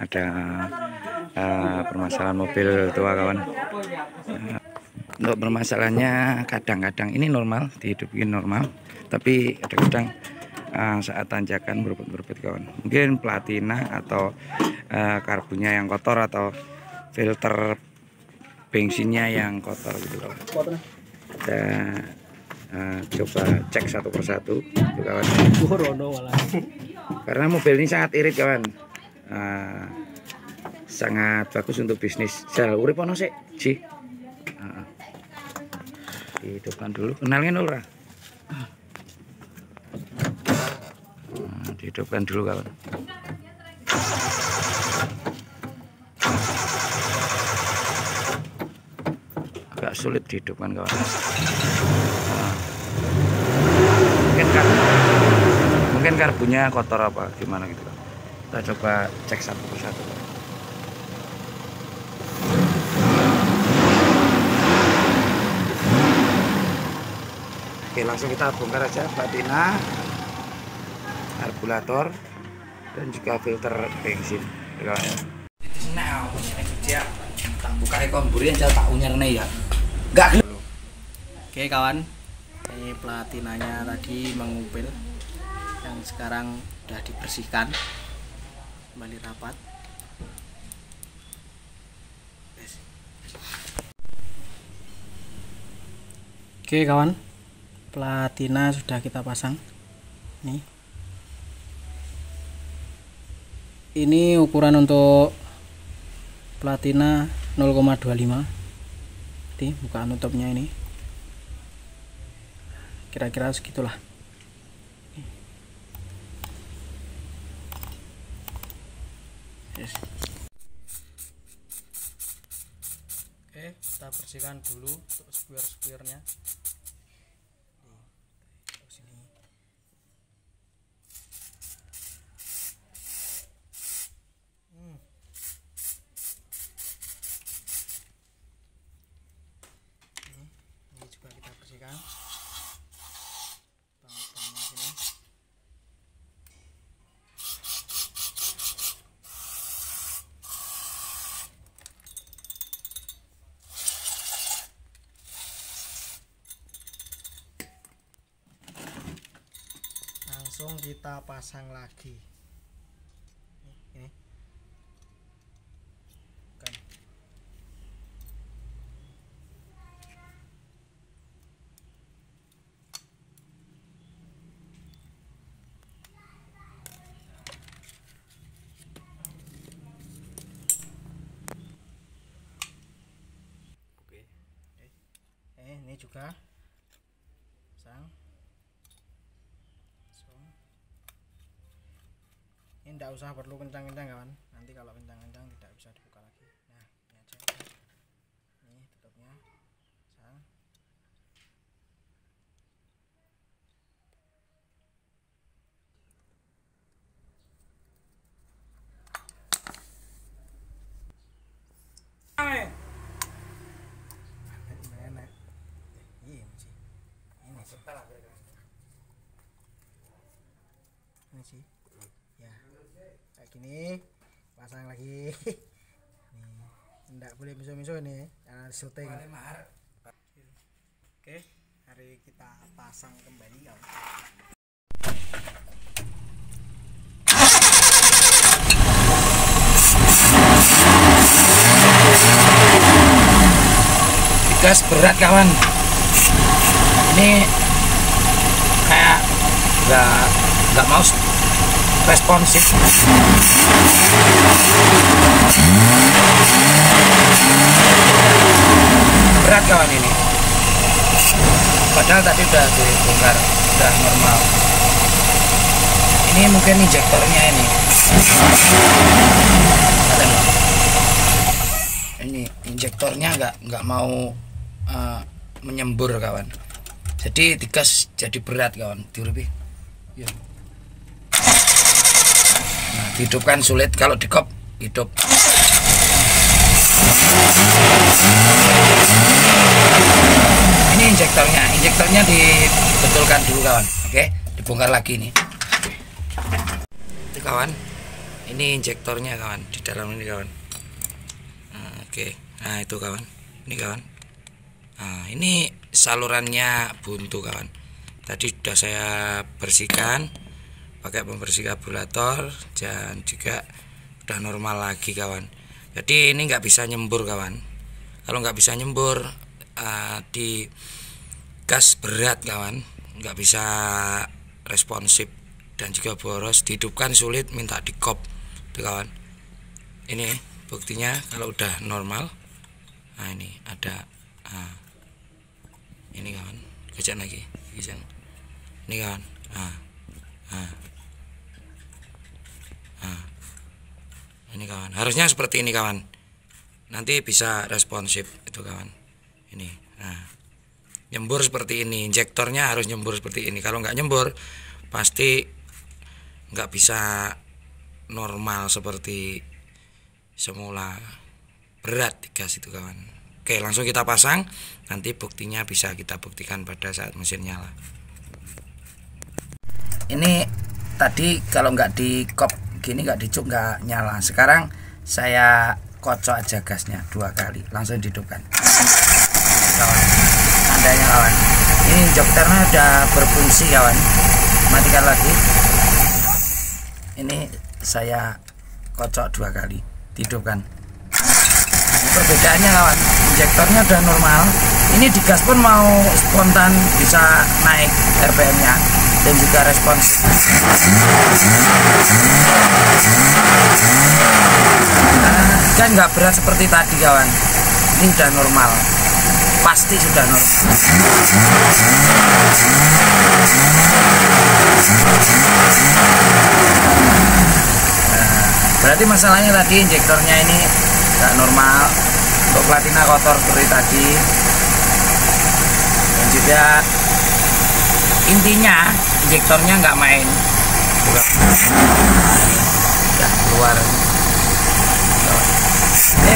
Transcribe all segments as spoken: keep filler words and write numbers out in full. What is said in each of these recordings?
ada uh, permasalahan mobil tua, kawan. Uh, untuk permasalahannya kadang-kadang ini normal, dihidupin normal, tapi kadang-kadang uh, saat tanjakan berebut-berebut, kawan. Mungkin platina atau uh, karbunya yang kotor atau filter bensinnya yang kotor gitu, kawan. Kita uh, coba cek satu persatu, gitu, kawan. Karena mobil ini sangat irit, kawan. Uh, sangat bagus untuk bisnis. Jal urip ono sik, Ji. Heeh. Dihidupkan dulu. Kenalin ora? Nah, dihidupkan dulu, kawan. Agak sulit dihidupkan, kawan. Nah. Mungkin kan mungkin karbunya kotor apa gimana gitu, kawan. Kita coba cek satu persatu. Oke, langsung kita bongkar aja platina, karburator, dan juga filter bensin. Nah, dia tak buka ekor burian, saya tak unyarnya ya. Gak. Oke, kawan, ini platinanya tadi mengupil, yang sekarang sudah dibersihkan. Kembali rapat. Oke, kawan, platina sudah kita pasang. Nih, ini ukuran untuk platina nol koma dua lima. Nanti bukaan tutupnya ini kira-kira segitulah. Yes. Oke, kita bersihkan dulu untuk sekuir-sekuirnya. Terus ini. Hmm. Ini, ini juga kita bersihkan. Langsung kita pasang lagi ini, bukan. Oke, eh ini juga pasang. Ini tidak usah perlu kencang-kencang, kawan. Nanti kalau kencang-kencang tidak bisa dibuka lagi. Nah, ini aja. Ini tutupnya. Pasang. Ini sih. Ini sih. Ya, kayak gini, pasang lagi. Tidak boleh miso-miso nih, karena syuting. Oke, hari kita pasang kembali, kawan. Gas berat, kawan. Ini kayak nggak nggak mau responsif. Berat, kawan, ini. Padahal tadi udah dibongkar, udah normal. Ini mungkin injektornya ini. Ini injektornya nggak nggak mau uh, menyembur, kawan. Jadi digas jadi berat, kawan. Diurupi. Ya. Hidupkan sulit kalau dikop hidup. Ini injektornya, injektornya dibetulkan dulu, kawan. Oke, dibongkar lagi nih. Itu, kawan, Ini injektornya kawan, di dalam ini kawan. Nah, oke, nah itu kawan, ini kawan. Nah, ini salurannya buntu kawan. Tadi sudah saya bersihkan pakai pembersih karburator dan juga udah normal lagi kawan. Jadi ini nggak bisa nyembur kawan. Kalau nggak bisa nyembur uh, di gas berat kawan, nggak bisa responsif dan juga boros. Dihidupkan sulit, minta dikop tuh kawan. Ini buktinya kalau udah normal. Nah ini ada ah, ini kawan, kerjaan lagi, kerjaan. Ini kawan, ah, ah, ah. Ini kawan, harusnya seperti ini kawan. Nanti bisa responsif itu kawan. Ini, nah, nyembur seperti ini, injektornya harus nyembur seperti ini. Kalau nggak nyembur, pasti nggak bisa normal seperti semula, berat gas itu kawan. Oke, langsung kita pasang, nanti buktinya bisa kita buktikan pada saat mesin nyala. Ini tadi kalau nggak di kop gini, nggak dicuk, nggak nyala. Sekarang saya kocok aja gasnya dua kali, langsung dihidupkan. Kawan, tandanya kawan, ini injektornya udah berfungsi kawan. Matikan lagi. Ini saya kocok dua kali, dihidupkan. Perbedaannya kawan, injektornya udah normal, ini di gas pun mau spontan bisa naik R P M nya dan juga respons. Nah, kan nggak berat seperti tadi kawan, ini udah normal, pasti sudah normal. Nah, berarti masalahnya tadi injektornya ini nggak normal, untuk platina kotor seperti tadi. Dan juga intinya injektornya nggak main, bukan nggak keluar. Oke,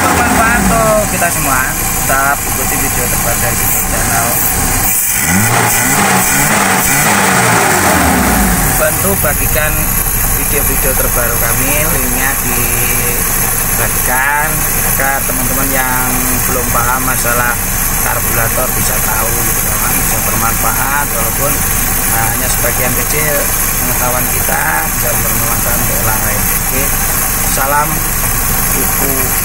bermanfaat untuk kita semua. Tetap ikuti video terbaru dari YouTube channel, bantu bagikan video-video terbaru kami, linknya dibagikan agar teman-teman yang belum paham masalah karburator bisa tahu gitu kawan, bisa bermanfaat walaupun nah, hanya sebagian kecil pengetahuan kita bisa bermanfaat untuk orang lain. Oke, salam buku.